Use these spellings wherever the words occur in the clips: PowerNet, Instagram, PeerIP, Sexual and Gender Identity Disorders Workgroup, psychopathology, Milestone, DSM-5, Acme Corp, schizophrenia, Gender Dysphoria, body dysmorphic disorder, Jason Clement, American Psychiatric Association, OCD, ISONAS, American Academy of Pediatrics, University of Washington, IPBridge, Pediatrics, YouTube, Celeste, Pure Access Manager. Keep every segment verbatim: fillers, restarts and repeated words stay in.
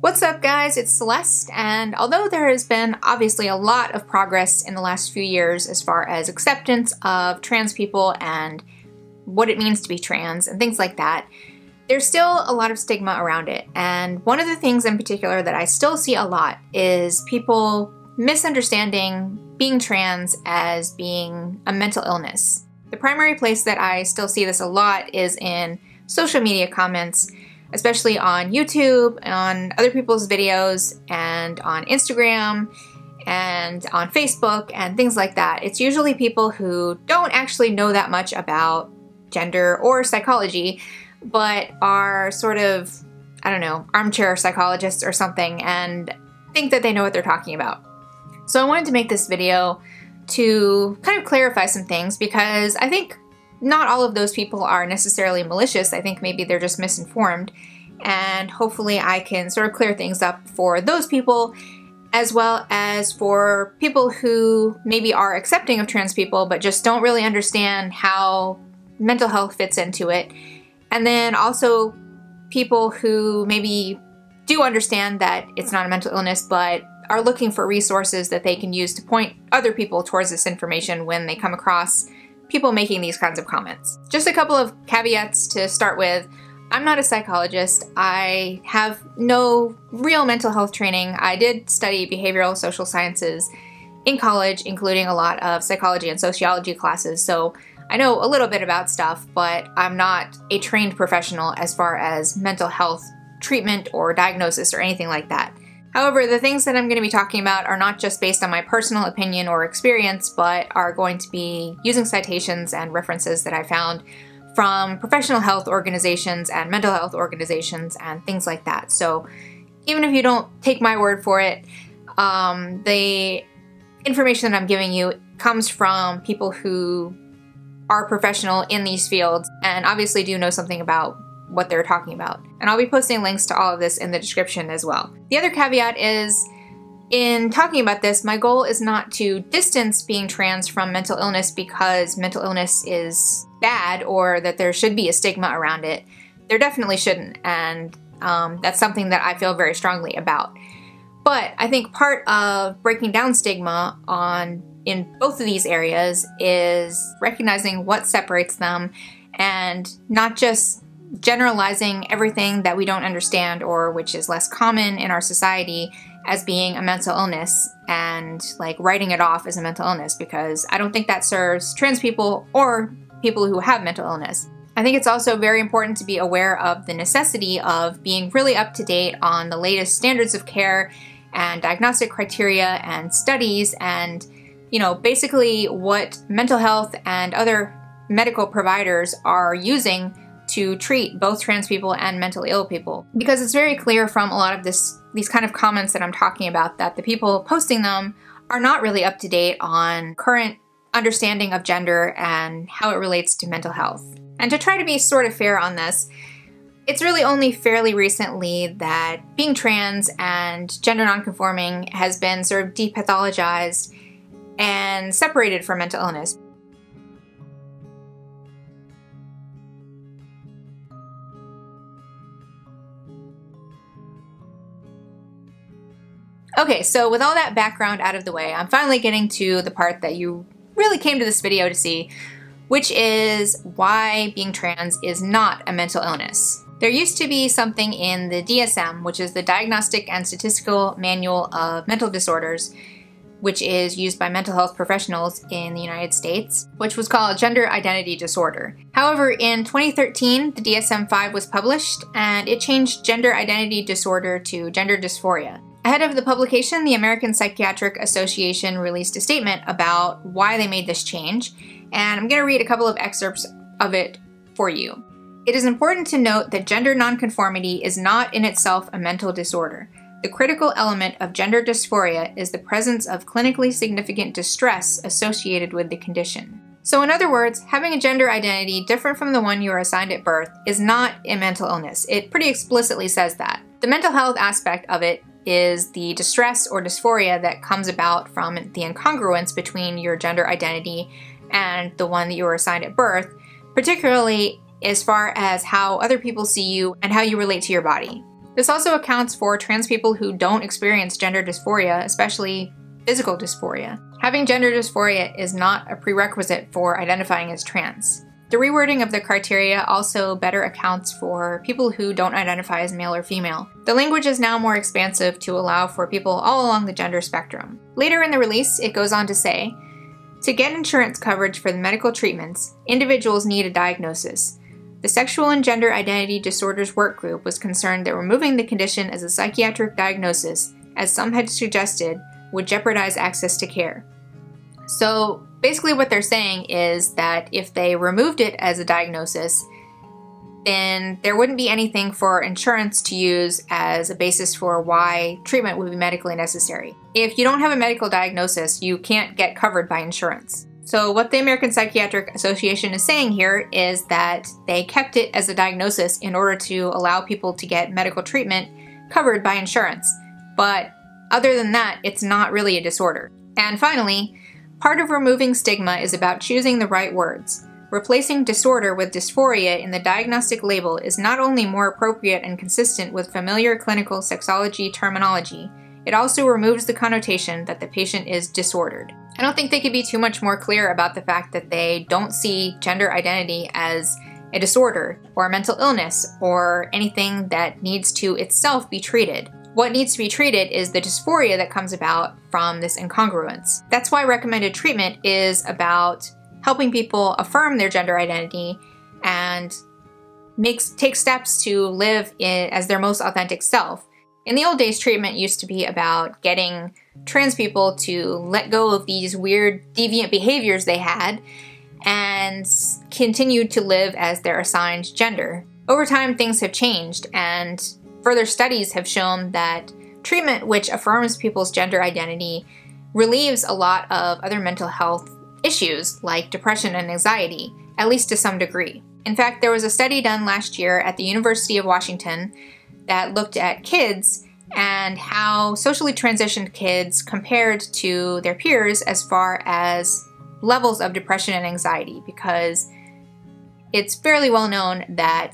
What's up guys, it's Celeste, and although there has been obviously a lot of progress in the last few years as far as acceptance of trans people and what it means to be trans and things like that, there's still a lot of stigma around it. And one of the things in particular that I still see a lot is people misunderstanding being trans as being a mental illness. The primary place that I still see this a lot is in social media comments, especially on YouTube, on other people's videos, and on Instagram, and on Facebook, and things like that. It's usually people who don't actually know that much about gender or psychology, but are sort of, I don't know, armchair psychologists or something, and think that they know what they're talking about. So I wanted to make this video to kind of clarify some things, because I think not all of those people are necessarily malicious. I think maybe they're just misinformed, and hopefully I can sort of clear things up for those people, as well as for people who maybe are accepting of trans people but just don't really understand how mental health fits into it. And then also people who maybe do understand that it's not a mental illness but are looking for resources that they can use to point other people towards this information when they come across people making these kinds of comments. Just a couple of caveats to start with. I'm not a psychologist. I have no real mental health training. I did study behavioral social sciences in college, including a lot of psychology and sociology classes, so I know a little bit about stuff, but I'm not a trained professional as far as mental health treatment or diagnosis or anything like that. However, the things that I'm going to be talking about are not just based on my personal opinion or experience, but are going to be using citations and references that I found from professional health organizations and mental health organizations and things like that. So even if you don't take my word for it, um, the information that I'm giving you comes from people who are professional in these fields and obviously do know something about what they're talking about. And I'll be posting links to all of this in the description as well. The other caveat is, in talking about this, my goal is not to distance being trans from mental illness because mental illness is bad or that there should be a stigma around it. There definitely shouldn't, and um, that's something that I feel very strongly about. But I think part of breaking down stigma on in both of these areas is recognizing what separates them and not just generalizing everything that we don't understand or which is less common in our society as being a mental illness and like writing it off as a mental illness, because I don't think that serves trans people or people who have mental illness. I think it's also very important to be aware of the necessity of being really up to date on the latest standards of care and diagnostic criteria and studies and, you know, basically what mental health and other medical providers are using to treat both trans people and mentally ill people. Because it's very clear from a lot of this, these kind of comments that I'm talking about, that the people posting them are not really up to date on current understanding of gender and how it relates to mental health. And to try to be sort of fair on this, it's really only fairly recently that being trans and gender nonconforming has been sort of depathologized and separated from mental illness. Okay, so with all that background out of the way, I'm finally getting to the part that you really came to this video to see, which is why being trans is not a mental illness. There used to be something in the D S M, which is the Diagnostic and Statistical Manual of Mental Disorders, which is used by mental health professionals in the United States, which was called Gender Identity Disorder. However, in twenty thirteen, the D S M five was published, and it changed Gender Identity Disorder to Gender Dysphoria. Ahead of the publication, the American Psychiatric Association released a statement about why they made this change, and I'm going to read a couple of excerpts of it for you. It is important to note that gender nonconformity is not in itself a mental disorder. The critical element of gender dysphoria is the presence of clinically significant distress associated with the condition. So in other words, having a gender identity different from the one you are assigned at birth is not a mental illness. It pretty explicitly says that. The mental health aspect of it is the distress or dysphoria that comes about from the incongruence between your gender identity and the one that you were assigned at birth, particularly as far as how other people see you and how you relate to your body. This also accounts for trans people who don't experience gender dysphoria, especially physical dysphoria. Having gender dysphoria is not a prerequisite for identifying as trans. The rewording of the criteria also better accounts for people who don't identify as male or female. The language is now more expansive to allow for people all along the gender spectrum. Later in the release, it goes on to say, "To get insurance coverage for the medical treatments, individuals need a diagnosis. The Sexual and Gender Identity Disorders Workgroup was concerned that removing the condition as a psychiatric diagnosis, as some had suggested, would jeopardize access to care." So basically what they're saying is that if they removed it as a diagnosis, then there wouldn't be anything for insurance to use as a basis for why treatment would be medically necessary. If you don't have a medical diagnosis, you can't get covered by insurance. So what the American Psychiatric Association is saying here is that they kept it as a diagnosis in order to allow people to get medical treatment covered by insurance. But other than that, it's not really a disorder. And finally, part of removing stigma is about choosing the right words. Replacing disorder with dysphoria in the diagnostic label is not only more appropriate and consistent with familiar clinical sexology terminology, it also removes the connotation that the patient is disordered. I don't think they could be too much more clear about the fact that they don't see gender identity as a disorder or a mental illness or anything that needs to itself be treated. What needs to be treated is the dysphoria that comes about from this incongruence. That's why recommended treatment is about helping people affirm their gender identity and makes, take steps to live in, as their most authentic self. In the old days, treatment used to be about getting trans people to let go of these weird deviant behaviors they had and continue to live as their assigned gender. Over time, things have changed, and further studies have shown that treatment which affirms people's gender identity relieves a lot of other mental health issues like depression and anxiety, at least to some degree. In fact, there was a study done last year at the University of Washington that looked at kids and how socially transitioned kids compared to their peers as far as levels of depression and anxiety, because it's fairly well known that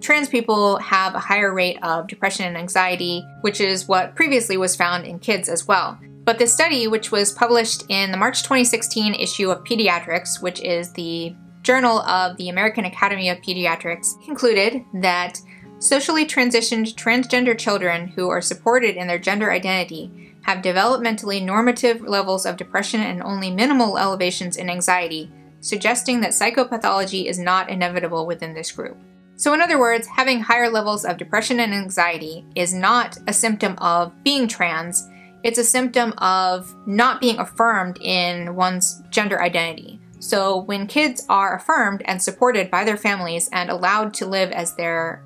trans people have a higher rate of depression and anxiety, which is what previously was found in kids as well. But this study, which was published in the March twenty sixteen issue of Pediatrics, which is the journal of the American Academy of Pediatrics, concluded that socially transitioned transgender children who are supported in their gender identity have developmentally normative levels of depression and only minimal elevations in anxiety, suggesting that psychopathology is not inevitable within this group. So in other words, having higher levels of depression and anxiety is not a symptom of being trans, it's a symptom of not being affirmed in one's gender identity. So when kids are affirmed and supported by their families and allowed to live as their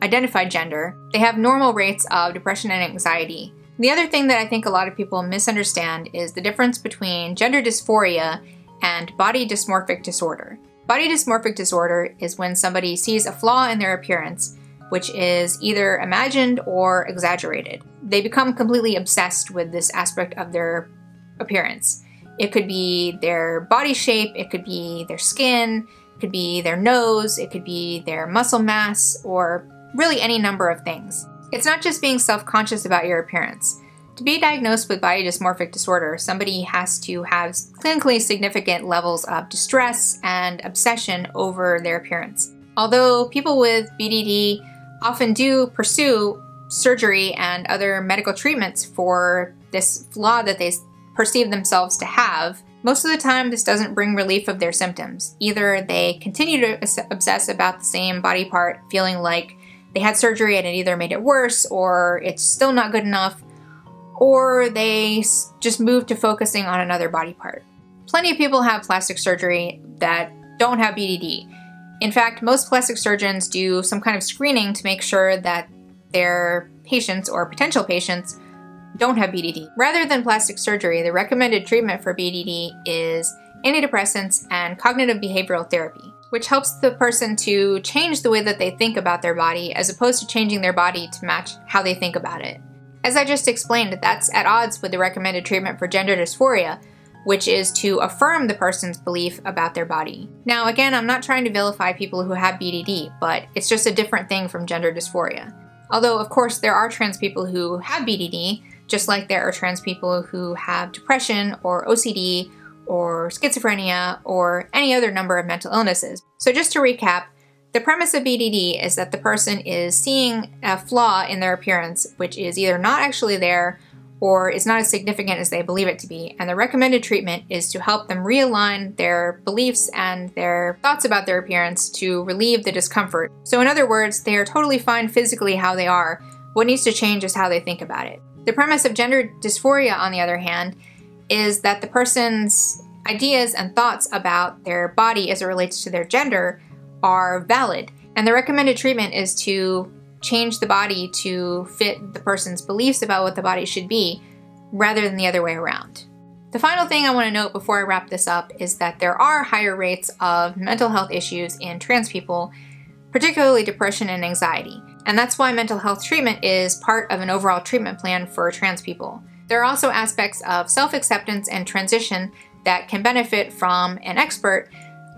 identified gender, they have normal rates of depression and anxiety. The other thing that I think a lot of people misunderstand is the difference between gender dysphoria and body dysmorphic disorder. Body dysmorphic disorder is when somebody sees a flaw in their appearance, which is either imagined or exaggerated. They become completely obsessed with this aspect of their appearance. It could be their body shape, it could be their skin, it could be their nose, it could be their muscle mass, or really any number of things. It's not just being self-conscious about your appearance. To be diagnosed with body dysmorphic disorder, somebody has to have clinically significant levels of distress and obsession over their appearance. Although people with B D D often do pursue surgery and other medical treatments for this flaw that they perceive themselves to have, most of the time this doesn't bring relief of their symptoms. Either they continue to obsess about the same body part, feeling like they had surgery and it either made it worse or it's still not good enough, or they just move to focusing on another body part. Plenty of people have plastic surgery that don't have B D D. In fact, most plastic surgeons do some kind of screening to make sure that their patients or potential patients don't have B D D. Rather than plastic surgery, the recommended treatment for B D D is antidepressants and cognitive behavioral therapy, which helps the person to change the way that they think about their body as opposed to changing their body to match how they think about it. As I just explained, that's at odds with the recommended treatment for gender dysphoria, which is to affirm the person's belief about their body. Now, again, I'm not trying to vilify people who have B D D, but it's just a different thing from gender dysphoria. Although, of course, there are trans people who have B D D, just like there are trans people who have depression or O C D or schizophrenia or any other number of mental illnesses. So just to recap, the premise of B D D is that the person is seeing a flaw in their appearance, which is either not actually there or is not as significant as they believe it to be, and the recommended treatment is to help them realign their beliefs and their thoughts about their appearance to relieve the discomfort. So in other words, they are totally fine physically how they are. What needs to change is how they think about it. The premise of gender dysphoria, on the other hand, is that the person's ideas and thoughts about their body as it relates to their gender are valid, and the recommended treatment is to change the body to fit the person's beliefs about what the body should be, rather than the other way around. The final thing I want to note before I wrap this up is that there are higher rates of mental health issues in trans people, particularly depression and anxiety, and that's why mental health treatment is part of an overall treatment plan for trans people. There are also aspects of self-acceptance and transition that can benefit from an expert,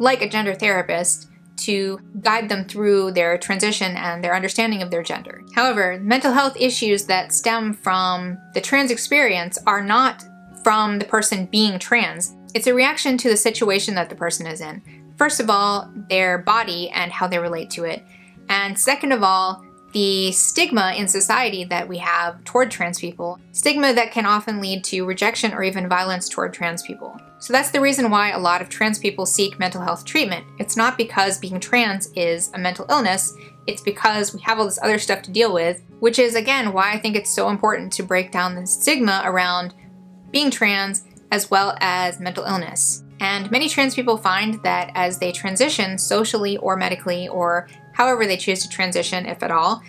like a gender therapist, to guide them through their transition and their understanding of their gender. However, mental health issues that stem from the trans experience are not from the person being trans. It's a reaction to the situation that the person is in. First of all, their body and how they relate to it. And second of all, the stigma in society that we have toward trans people, stigma that can often lead to rejection or even violence toward trans people. So that's the reason why a lot of trans people seek mental health treatment. It's not because being trans is a mental illness, it's because we have all this other stuff to deal with, which is again why I think it's so important to break down the stigma around being trans as well as mental illness. And many trans people find that as they transition socially or medically or however they choose to transition, if at all,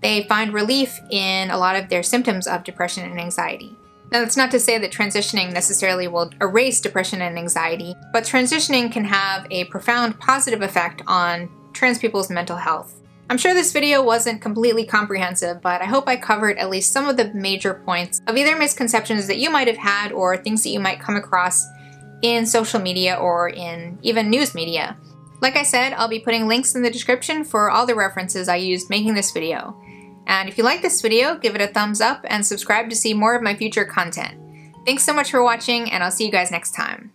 they find relief in a lot of their symptoms of depression and anxiety. Now, that's not to say that transitioning necessarily will erase depression and anxiety, but transitioning can have a profound positive effect on trans people's mental health. I'm sure this video wasn't completely comprehensive, but I hope I covered at least some of the major points of either misconceptions that you might have had or things that you might come across in social media or in even news media. Like I said, I'll be putting links in the description for all the references I used making this video. And if you like this video, give it a thumbs up and subscribe to see more of my future content. Thanks so much for watching, and I'll see you guys next time.